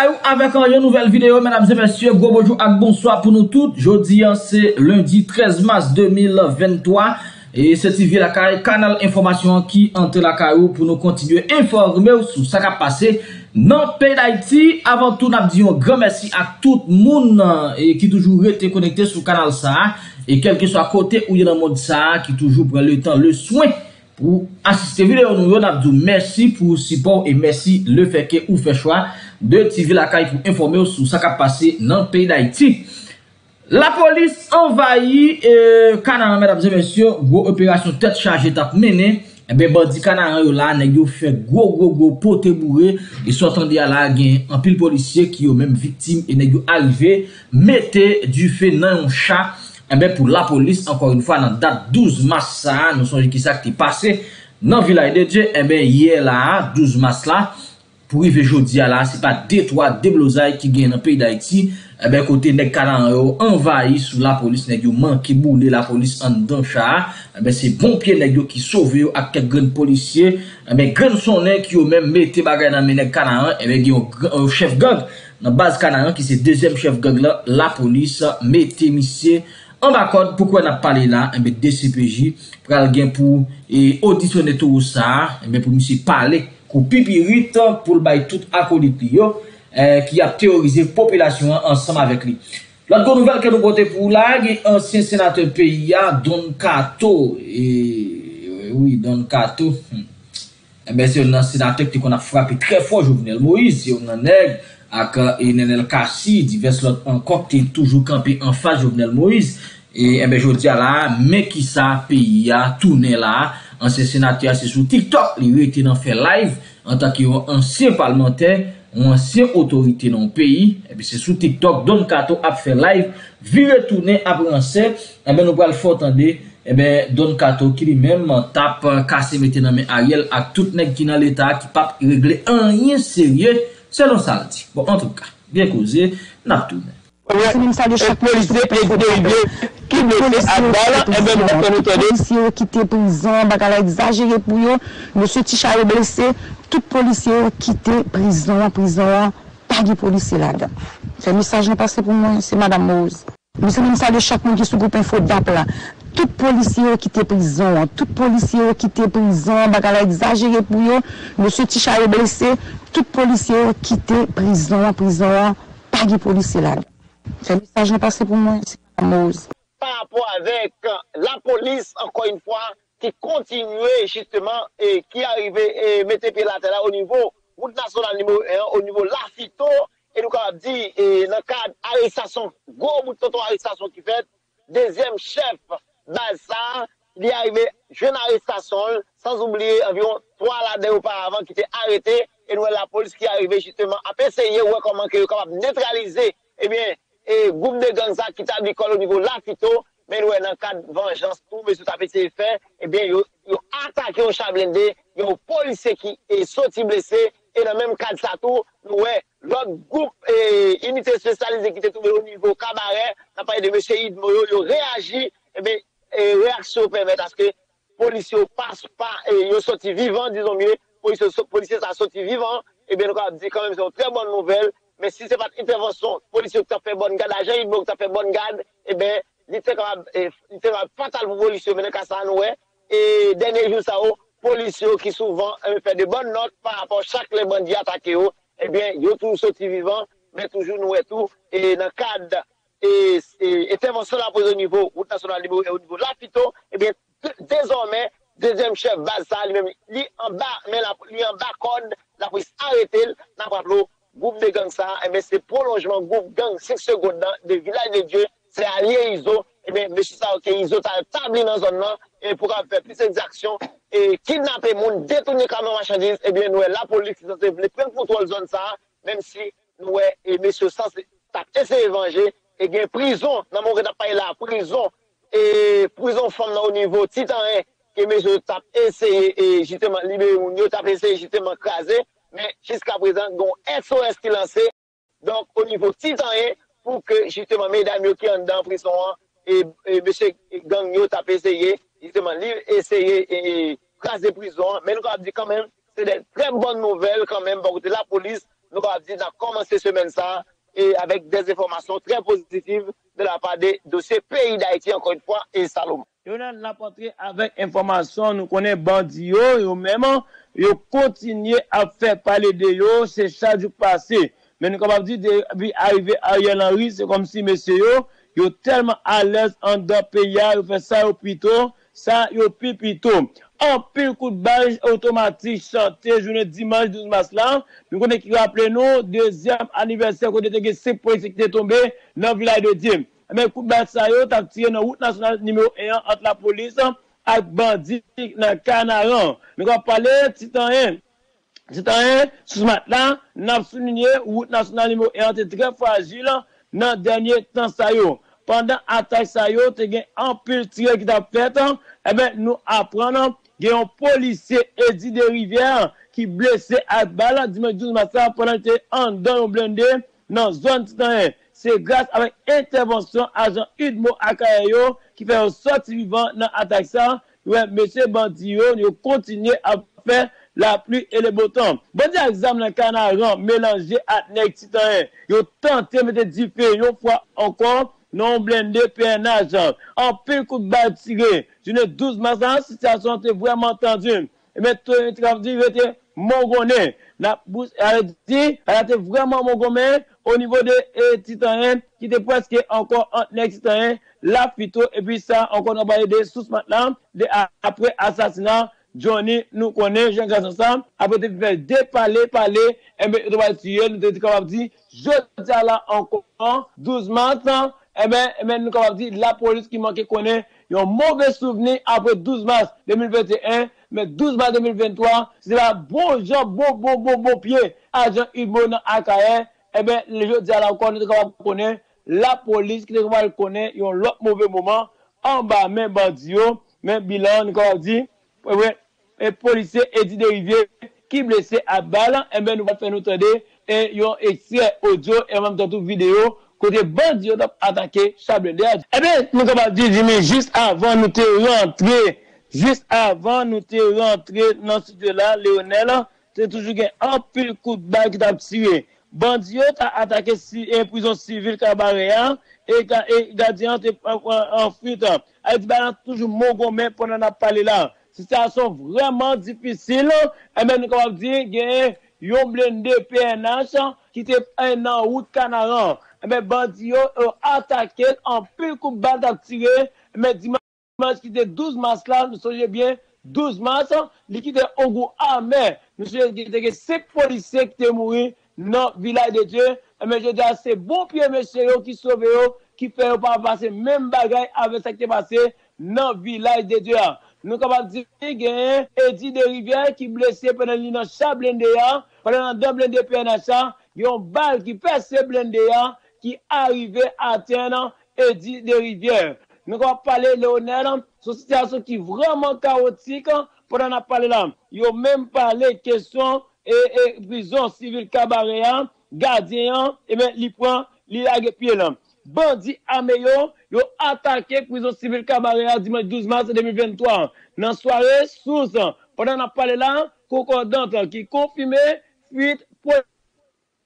Lakay avec une nouvelle vidéo, mesdames et messieurs, gros bonjour et bonsoir pour nous tous. Jeudi, c'est lundi 13 mars 2023. Et c'est TV Lakay, canal information qui entre Lakay pour nous continuer à informer sur ce qui a passé dans le pays d'Haïti. Avant tout, nous disons un grand merci à tout le monde qui toujours été connecté sur le canal ça. Et quel que soit côté où il y a dans le monde ça, qui toujours prend le temps, le soin. Ou assister vidéo nous vous merci pour support et merci le fait que vous fait choix de TV Lakay pour informer sur ce qui a passé dans le pays d'Haïti. La police envahit Kanaran, mesdames et messieurs, gros opération tête chargée t'a mené. Et ben bandi Kanaran yo là nèg yo fait gros poté bourré et sortant à la gain en pile policier qui yo même victime et nèg yo arrivé mettez du feu dans un chat. Eh bien, pour la police, encore une fois, dans la date 12 mars, ça, nous sommes qui ça qui est passé dans le village de Dieu. Eh bien, hier, là, 12 mars, là, pour arriver aujourd'hui, là, c'est pas Détroit, déblosailles qui gagnent dans le pays d'Haïti. Eh bien, côté des Kanaran envahi sous la police, nèg yo manqué boule la police en dedans chat. Eh bien, c'est bon pied nèg yo qui sauve avec quelques grands policiers. Eh bien, grands sont nèg qui ont même mis des bagages dans les Kanaran. Eh bien, il y a un chef gang dans la base Kanaran qui c'est le deuxième chef gang là, la police met des missiles. On va code pourquoi on a parlé là, mais DCPJ pour auditionner tout ça, mais pour monsieur parler qu'on pipirite pour le bail tout acolyte qui a théorisé population ensemble avec lui. L'autre nouvelle que nous portons pour là, ancien sénateur PIA Don Kato et oui Don Kato. Mais c'est un sénateur qui qu'on a frappé très fort Jovenel Moïse, et on en est avec Nenel Kassi, divers l'autre encore qui est toujours campé en face Jovenel Moïse. Et bien je dis là, mais qui ça pays a tourné là, ancien sénateur c'est sur TikTok, il était dans fait live en tant qu'ancien parlementaire, ancien autorité dans le pays, et bien c'est sur TikTok, Don Kato a fait live, vire retourner à Brancet, et bien nous allons le faire entendre. Eh bien, Don Kato qui lui-même tape, casse, mette dans Ariel à tout nèg qui dans l'État qui pas régler un rien sérieux, selon ça. Bon, en tout cas, bien causé, n'a tout. Qui me fait à balle, et bien, on peut nous si on quitte prison, bagala exagéré pour eux, monsieur Ticha est blessé, tout policier quitte prison, pas de policier là-dedans. C'est un message qui est passé pour moi, c'est Madame Moïse. Nous sommes ça de chaque monde qui est sous groupe info d'app là. Tout policier qui était prison, bagala exagéré pour eux, monsieur Ticha est blessé, tout policier qui était prison, pas de policier là. C'est un message qui est passé pour moi, c'est Mose. Par rapport avec la police, encore une fois, qui continuait justement et qui arrivait et mettait pied là au niveau route nationale numéro 1, au niveau Lafito. Et nous avons dit, dans le cadre d'arrestation, gros bout de tonton arrestation qui fait, deuxième chef, Balsa, il est arrivé, jeune arrestation, sans oublier environ 3 là auparavant qui étaient arrêtés, et nous avons la police qui est arrivée justement à essayer ouais, comment ils sont capables de neutraliser, eh bien, et groupe de gangs qui t'a dit au niveau Lafito, mais nous avons dans le cadre de vengeance, tout, mais tout à fait c'est fait, eh bien, ils ont attaqué au Chablendé, ils ont policier qui est sorti blessé, et dans le même cadre, ça tout, nous avons l'autre groupe et unité spécialisée qui était trouvée au niveau cabaret, n'a pas de monsieur Yves Moyo, il réagit, et bien, réaction permet à ce que les policiers passent pas, et ils sortent vivants, disons mieux, les policiers sont sortis vivants, et bien, nous avons dit quand même, c'est une très bonne nouvelle, mais si ce n'est pas une intervention, les policiers qui ont fait bonne garde, l'agent Yves Moyo qui a fait bonne garde, et bien, il était fatal pour les policiers, mais nous et dernier jour, ça, policiers qui souvent fait de bonnes notes par rapport à chaque les bandits attaqués, eh bien, ils ont toujours sorti vivants, mais toujours nous et tout. Et dans le cadre et intervention de la police au niveau, route nationale et au niveau de l'Apito, eh bien, désormais, deuxième chef Balsa, lui-même, lui en bas, mais lui en bas, code, la police arrêtée, n'a pas le groupe de gang ça, eh bien, c'est prolongement groupe gang 6 secondes de village de Dieu, c'est allié ISO, eh bien, monsieur ça, ok, ISO t'a établi dans la zone là, et pour faire plus d'exactions, et kidnapper les gens, détourner les camions marchandises, eh bien, nous, la police, nous sommes les pleins contrôles de zone ça, même si nous, et monsieur Sans, t'as essayé de venger, et bien, prison, dans mon rédac, la prison, et prison femme au niveau titan, et monsieur, t'as essayé, et justement, libérer mon yo, t'as essayé, justement, craser, mais jusqu'à présent, nous, SOS qui lancé, donc, au niveau titan, pour que, justement, mesdames, qui sont dans la prison, et monsieur gang, t'as essayé, justement, livre essayer et craser prison. Mais nous avons dit quand même, c'est des très bonnes nouvelles quand même, pour que la police, nous avons commencé semaine ça et avec des informations très positives de la part des dossiers pays d'Haïti, encore une fois, et Salomon. Nous avons entré avec information, nous connaissons Bandio, et même, ils continuent à faire parler de eux, c'est ça du passé. Mais nous avons dit, depuis arrivé Ariel Henry, c'est comme si messieurs, ils sont tellement à l'aise en deux pays, ils font ça au plus tôt, ça au plus tôt. En pile coup de barrage automatique chanté journée dimanche 12 mars là, nous connaissons qui rappelé nous deuxième anniversaire qu'on était 5 points qui étaient tombés dans le village de Diem. Mais coup de barrage ça yo t'a tiré dans route nationale numéro 1 entre la police et bandit dans Kanaran. Nous va parler titan 1. Titan 1 ce matin là, n'a souligné route nationale numéro 1 était très fragile dans dernier temps ça yo. Pendant attaque ça yo te gain en pile tiré qui t'a fait et ben nous apprenons il y a un policier, Eddy Derivier, qui blessé à balle dimanche 12 mars pendant qu'il était en don blindé dans la zone titan. C'est grâce à l'intervention agent Hugo qui fait un sorti vivant dans l'attaque. Monsieur Bandio continue à faire la pluie et le beau temps. Bandi examen dans Kanaran mélangé à Nèg titan. Il a tenté de mettre du feu une fois encore. Non blindé PNH. En pile coup de balle tiré. Je n'ai 12 mars, la situation était vraiment tendue. Et maintenant, il a dit, était mongonné. La bouche, elle a été vraiment mongonné au niveau de Titan qui était presque encore en Titan la phyto. Et puis ça, encore, on va parler de sous maintenant, après assassinat. Johnny, nous connaissons, Jean Gasson, ensemble. Après, tu fais des parler, et bien, tu vas tuer, nous te dit, je dis là encore, 12 mars, eh bien, nous avons dit la police qui manquait connaît un mauvais souvenir après 12 mars 2021, mais 12 mars 2023, c'est la bon genre, bon pied, agent Ibona Akaen, eh bien, les gens disent là encore, nous avons connaît la police qui devrait connaître un autre mauvais moment, en bas, même bandio, même bilan, nous avons dit, et policier Eddy Derivier qui blessé à balle, eh bien, nous allons faire nous entendre, et ils ont extrait audio et même toute vidéo. Côté bandit, on a attaqué Chablendé. Eh bien, nous avons dit, mais juste avant nous te rentrer dans ce là Léonel, c'est toujours un pile coup de balle qui t'a tiré. Bandit a attaqué une prison civile cabaret et gardien en fuite. Elle dit, toujours mon gomme pendant la parler là. Situation vraiment difficile. Eh bien, nous avons dit, il y a un blindé PNH qui était en route Canaran. Mais bandits ont attaqué en pile coup de balle tiré. Mais dimanche qui était 12 mars là, nous sommes bien 12 mars, ils étaient au goût armé. Nous sommes bien 5 policiers qui étaient morts dans le village de Dieu. Mais je dis à ces bons pieds, messieurs, qui sauvent, qui ne font pas passer même bagaille avec ce qui est passé dans le village de Dieu. Nous avons dit qu'il y a Eddy Derivier qui est blessé pendant l'île Chablendé, pendant l'île de PNH, il y a une balle qui perce Blendé qui arrivait à atteindre Eddy Derivier. Nous allons parler de Léonel, c'est une situation qui est vraiment chaotique. Pendant qu'on a parlé là, ils ont même parlé de question et prison civile cabaret, gardien, et bien, ils prennent, ils lagent pied là. Bandits Améo, ils ont attaqué prison civile cabaret dimanche 12 mars 2023. Dans la soirée, source, pendant qu'on a parlé là, concordante qui confirmait fuite pour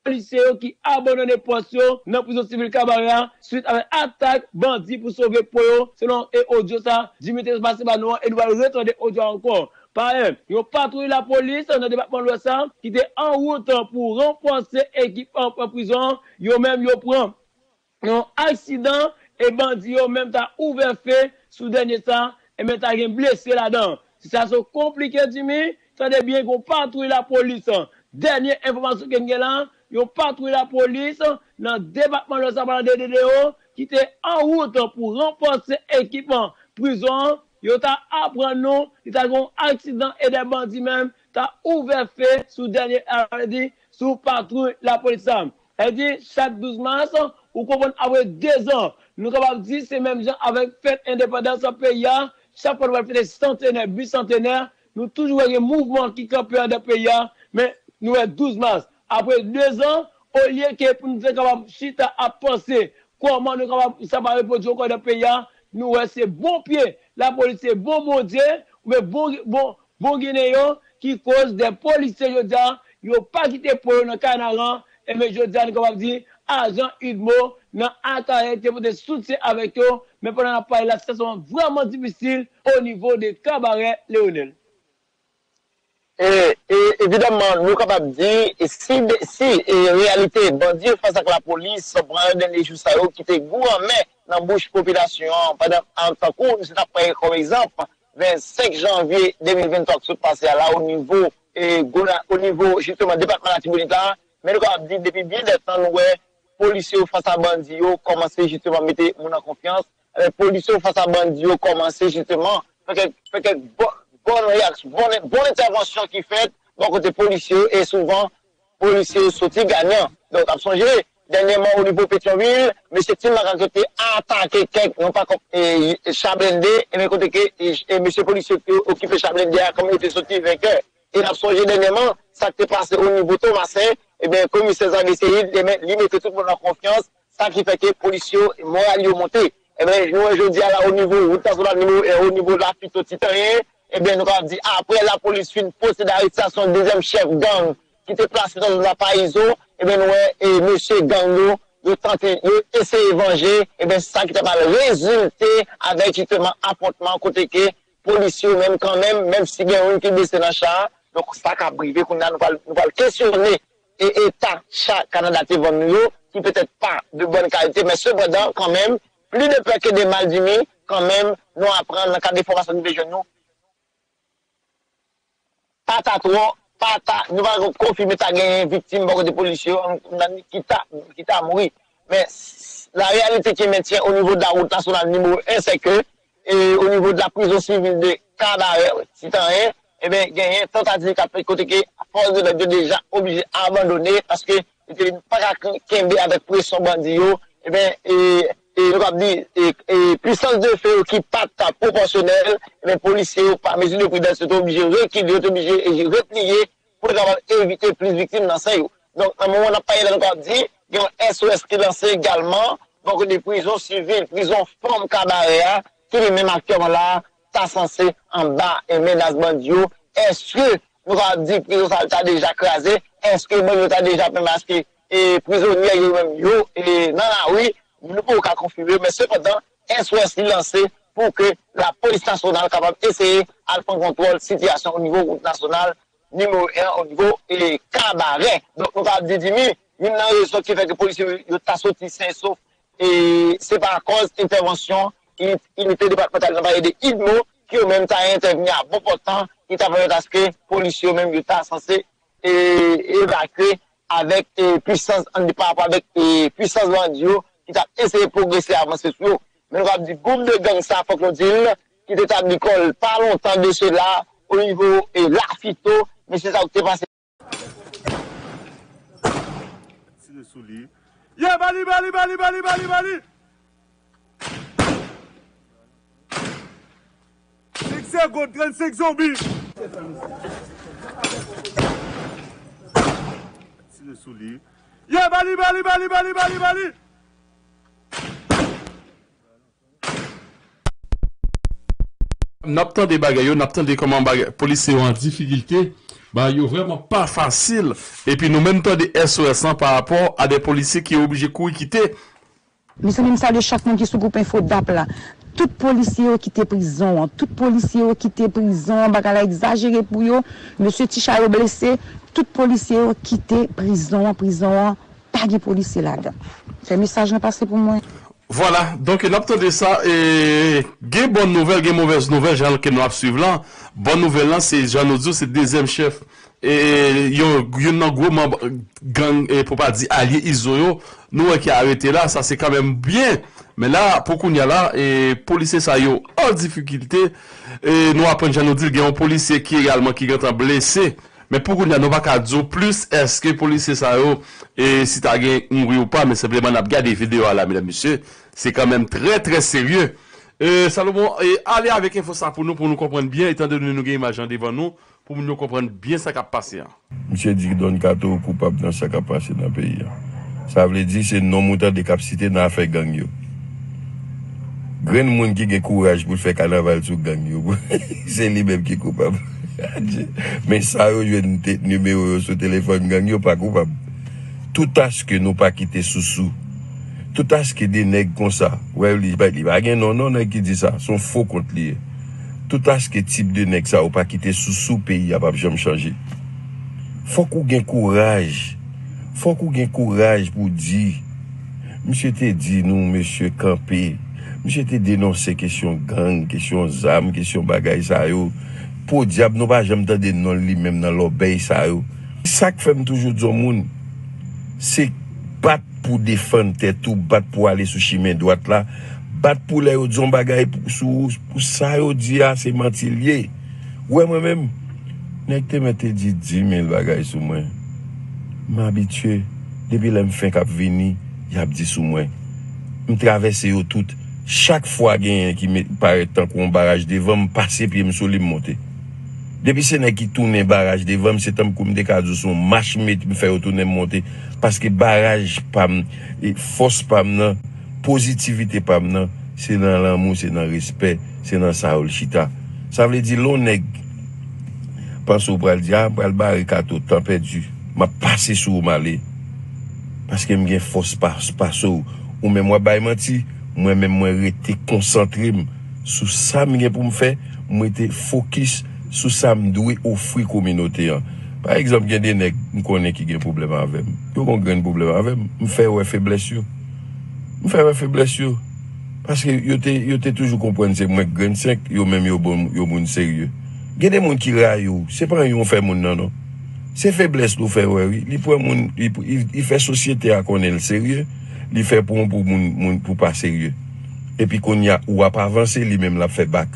policiers qui abandonnent pension dans prison civile cabaret suite à l'attaque bandit pour sauver Poyo selon audio ça Dimitri Basibano et nous allons retourner audio encore par eux ils ont patrouillé la police dans le département de l'Ouest qui était en route pour renforcer l'équipe en prison ils ont même pris un accident et bandit ont même ouvert feu sous dernier ça et même t'as blessé là-dedans si ça se compliqué Dimitri ça est bien qu'on patrouille la police dernière information que nous là ils ont patrouillé la police dans le département de Chablendé qui était en route pour renforcer l'équipement prison. Ils ont appris nous, ils ont un accident et des bandits même, ils ont ouvert feu sous dernier arrêt sous patrouille la police. Elle dit chaque 12 mars, vous comprenez après 2 ans, nous avons dit ces mêmes gens avec fête indépendance en pays, chaque fois nous avons fait des centenaires, 8 centenaires, nous toujours eu un mouvement qui campe dans le pays, mais nous avons 12 mars. Après 2 ans, au lieu que nous sommes capables de penser comment nous sommes capables de reproduire encore dans le pays, nous avons bon pied, la police est bon Dieu, mais bon Guinéen qui cause des policiers, yo pas quitté pour dans Kanaran et mais je dis comme dire agent Hugo dans Akaen pour te soutenir avec eux mais pendant la parole la situation vraiment difficile au niveau des cabarets Léonel. Évidemment, nous sommes capables de dire, si en réalité, bandit face à la police, prend des choses qui étaient gourmets dans la bouche de la population, en tant que, c'est après, comme exemple, 25 janvier 2023, qui s'est passé là au niveau justement, département de la Tibonita, mais nous sommes capables de dire, depuis bien des temps, nous, policiers face à bandit, commencé justement à mettre en confiance, les policiers face à bandit, commencé justement, bonne réaction, bonne intervention qui fait, bon côté policier, et souvent, policiers sont gagnants. Donc, à songer, dernièrement, au niveau Pétionville, M. Tillman a attaqué quelqu'un, non pas comme Chablendé, mais côté que M. policier qui occupait Chablendé a comme il était sorti vainqueur. Et à songer, dernièrement, ça qui est passé au niveau Thomasin, et bien, comme il s'est essayé de mettre tout le monde en confiance, ça qui fait que les policiers, moral, ont monté. Et bien, nous, je dis là, au niveau de la phytotitarien, eh bien, nous avons dit, après la police fait une procédure d'arrestation du deuxième chef gang qui était placé dans la Pariso, eh bien, nous, et monsieur Ganglo, nous tenté d'essayer de venger, eh bien, ça qui t'a mal résulté avec justement apportement côté que policiers, même quand même si il y a un qui baisse dans le char, donc ça qui a privé qu'on a, nous allons questionner l'État, chaque Canada qui peut-être pas de bonne qualité, mais cependant, quand même, plus de peur que des mal du mien, quand même, nous apprenons dans le cadre des formations des jeunes, nous allons confirmer que tu as gagné une victime de policiers qui t'a mouru. Mais la réalité qui maintient au niveau de la route nationale numéro 1, c'est que au niveau de la prison civile de Kanaran, eh bien, il y a une tentative qui à force de Dieu déjà obligé à abandonner parce que il n'y a pas avec pression bandit. Eh bien, et puissance de feu qui part proportionnelle, les policiers, par mesure de prudence, sont obligés de replier pour éviter plus de victimes dans ça. Donc, à un moment, on n'a pas dit, il y a un SOS qui est lancé également, donc des prisons civiles, prisons formes cabaret, qui les mêmes acteurs là, sont censés en bas et menace bandio. Est-ce que nous avons dit que les prisons sont déjà crasées? Est-ce que nous avons déjà masqué les prisonniers eux-mêmes? Et non, oui. Nous ne pouvons pas confirmer, mais cependant, SOS est lancé pour que la police nationale soit capable d'essayer à prendre contrôle de la situation au niveau national, numéro 1, au niveau et cabaret. Donc, nous avons dit, il y a une raison qui fait que les policiers sont sortis sains et saufs. Et c'est par cause d'intervention, l'unité départementale de l'IDMO qui au même temps intervenu à bon portant, qui a fait à ce que les policiers eux-mêmes sont censés évacuer avec puissance, on ne dit pas avec puissance mondiale. Qui t'a essayé de progresser avant ce jour. Mais nous avons dit, groupe de gangs, ça, faut qu'on dise, qui était à l'école pas longtemps de cela, au niveau de l'arfito, mais c'est ça qui s'est passé. Si je souligne. Yeah, Bali! C'est go, 35 zombies! Si je souligne. Yeah, Bali! N'attend des bagailles, n'attend des comment les policiers en difficulté, bah yo vraiment pas facile. Et puis nous même temps des SOS par rapport à des policiers qui sont obligés de courir quitter. Mais c'est même ça de chaque monde qui sous groupe info d'app là. Tout policier qui était prison, tout policier qui était prison, bagala exagéré pour yo, monsieur Ticharo blessé, tout policier qui était prison, pas de policier là-dedans. C'est un message à passer pour moi. Voilà, donc on attendait ça et des bonnes nouvelles, des mauvaises nouvelles, genre que nous avons suivi là. Bonne nouvelle là, c'est Jean-Nodio, c'est deuxième chef et il y a un gros membre gang et pour pas dire allié Isoyo, nous qui a arrêté là, ça c'est quand même bien. Mais là pour qu'on y a là et policiers ça yo en difficulté et nous apprenons Jean-Nodio, il y a un policier qui également qui est blessé. Mais pour qu'on y a nous pas qu'à dire plus est-ce que policiers ça yo et si t'as gagné mourir ou pas, mais simplement on a regardé les vidéos là, mesdames et messieurs. C'est quand même très très sérieux. Salomon, allez avec info ça pour nous comprendre bien, étant donné que nous avons l'image devant nous, pour nous comprendre bien ce qui a passé. Monsieur dit que Don Kato est coupable dans ce qui a passé dans le pays. Ça veut dire que c'est non-montant de capacité dans l'affaire gang. Grand monde qui a courage pour faire carnaval sur gang, c'est lui-même qui est coupable. Mais ça, vous avez un numéro sur le téléphone, gang, vous pas coupable. Tout à ce que nous pas quitté sous-sous. Tout à ce que des nègres comme ça. Ouais, il n'y a pas non qui dit ça. Son faux compte lié. Tout à ce que type de nègre ça, ou pas quitté sous-sous pays, il a pas jamais changé. Faut qu'on ait courage. Faut qu'on ait courage pour dire. Monsieur te dit, nous, monsieur Campé. Monsieur te dénoncé question gang, question zam, question bagaille ça, yo. Pour diable, nous pas jamais des non li même dans l'obéi ça, yo. Ça que fait toujours dire au monde, c'est battre pour défendre tête tout, battre pour aller sous chemin droite là, battre pour les autres bagailles pour ça yo dit ah c'est mentilier. Ouais moi même, nèg te mette dit 10 000 bagailles sous moi. M'habitué depuis l'aime fin cap venir, y a dit sous moi. Me traverser yo tout, chaque fois gagne qui me paraît tant qu'on barrage devant me passer puis me souli me monter. Depuis c'est nèg qui tourne barrage devant, c'est temps comme des cadeaux son marche me faire tourner monter parce que barrage pas force pas non, positivité pas non, c'est dans l'amour, c'est dans respect, c'est dans Saoul Chita. Ça veut dire l'on nèg pense au bral dire bral barrer Kato temps perdu, m'a passé sous malé parce que me gagne force pas sous ou même moi bail menti, moi même moi rester concentré sur ça me gagne pour me faire, moi était focus sous ça me doit offrir communauté. Par exemple, il y a des nèg me connaît qui gagne problème avec moi. Yo gon grand problème avec moi, me fait ouais faiblesse yo. Me fait ouais faiblesse yo parce que yo t'ai toujours comprendre c'est moi grand 5, yo même yo bon yo moun sérieux. Il y a des monde qui raille yo, c'est pas yon fait moun non non. C'est faiblesse nous fait ouais oui, il prend moun il fait société à connaître sérieux, il fait pour moun pour pas sérieux. Et puis qu'on y a ou a pas avancer, lui même l'a fait bac.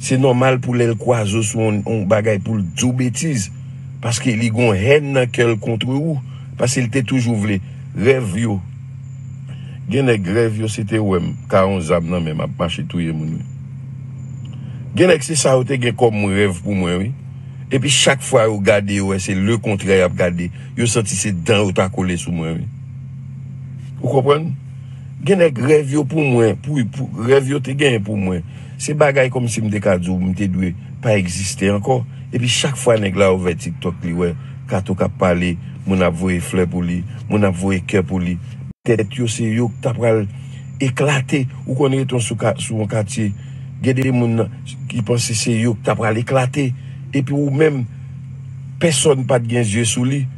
C'est normal pour les croiser sur on bagaille pour dou bêtise parce que li gon haine quel contre ou parce qu'il était toujours voulu rêve yo gène grève yo c'était ouem 11 ans nan même a marcher touyer moun gène c'est ça te gè comme rêve pour moi oui et puis chaque fois ou garder ouais c'est le contraire a garder yo senti c'est dans ou ta collé sur moi oui vous comprenez gène grève yo pour moi pour rêve yo te gagne pour moi. C'est bagaille comme si m'te ka djou m'te doué pas exister encore et puis chaque fois nèg la ouvert TikTok li ouais Kato ka parler mon a voyé fleur pour lui mon a voyé cœur pour lui tête yo c'est yo t'a pral éclater ou connait ton sous un quartier gè des moun qui pense c'est yo t'a pral éclater et puis ou même personne pas de gain yeux sous lui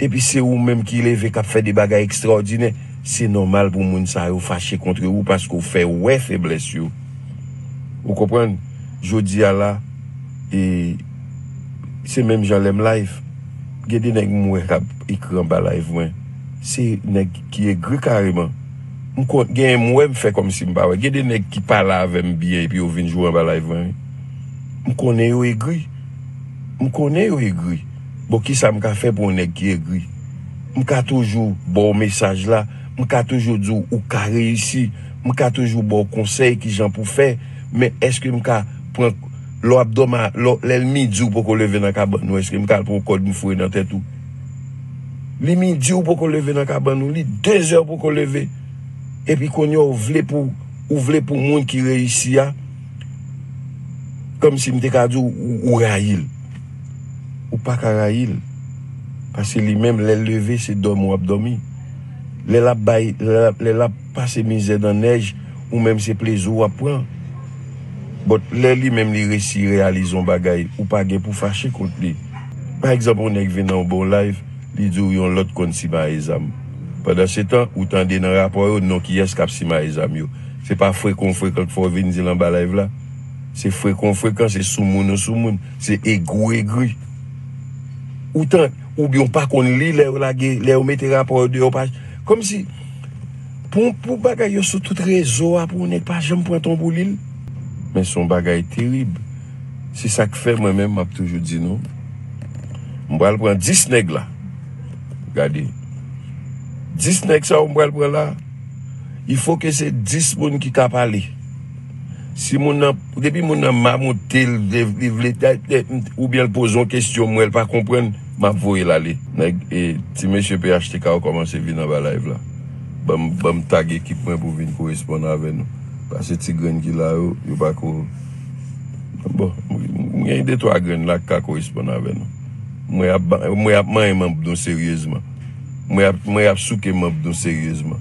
et puis c'est ou même qui levé qu'a fait des bagailles extraordinaires c'est normal pour moun ça yo fâché contre ou parce qu'on fait ouais faiblesse yo. Vous comprenez? Je dis à la, et c'est même j'en l'aime live. Il y a des nègres qui écrivent en bas live. C'est des nègres qui écrivent carrément. Il y a des nègres qui font comme si je ne parlais pas. Il y a des nègres qui parlent avec moi bien et puis ils viennent jouer en bas live. Je connais les aigris. Je connais les aigris. Bon, qui ça m'a fait pour un nègre qui aigrit? Je peux toujours bon message là. Je peux toujours dire ou carré réussi. Je peux toujours bon conseil qui j'en peux faire. Mais est-ce que m'ka prend l'abdomen l'midi ou pour qu'on lever dans cabane ou est-ce que m'ka prend code m'fouer dans tête ou le midi ou pour qu'on lever dans cabane ou 2 heures pour qu'on lever et puis qu'on y ouvre pour monde qui réussit comme si m'te ka dit ou raïl ou pas raïl parce que lui-même les lever c'est dormir ou abdomen les la bail les la passer misère dans neige ou même c'est plaisir à prendre. Bon, les li même les récits réalisent un bagay ou pas gain pour fâcher contre lui. Par exemple, on est venu en bon live, li dit yon l'autre kon si ma exam. Pendant ce temps, ou tendez dans rapport yo non qui est cap si ma exam yo. C'est pas fréquent faut venir dire en bas live là. C'est fréquent c'est sous moun, c'est aigri. Ou tant ou bien pas qu'on li les la les mettre rapport de page comme si pour bagay yo sur tout réseau pour n'est pas jamais prend ton boulil. Mais son bagage est terrible. C'est ça que fait moi-même, m'a toujours dit non. On va prendre 10 nègres là. Regardez. 10 nègres ça, on va prendre là. Il faut que c'est 10 moun qui ka parler. Si mon depuis mon m'a monté ou bien poser une question, moi elle pas comprendre, m'a voyer l'aller. Et si monsieur PHTK a commencé venir dans la live là. Bam tag équipe pour venir correspondre avec nous. Parce que les gens qui sont là, ils ne sont pas cool. Bon, Il y a des trois graines là qui correspondent avec nous. Moi, je suis sérieusement. Moi, je suis sous-membre sérieusement.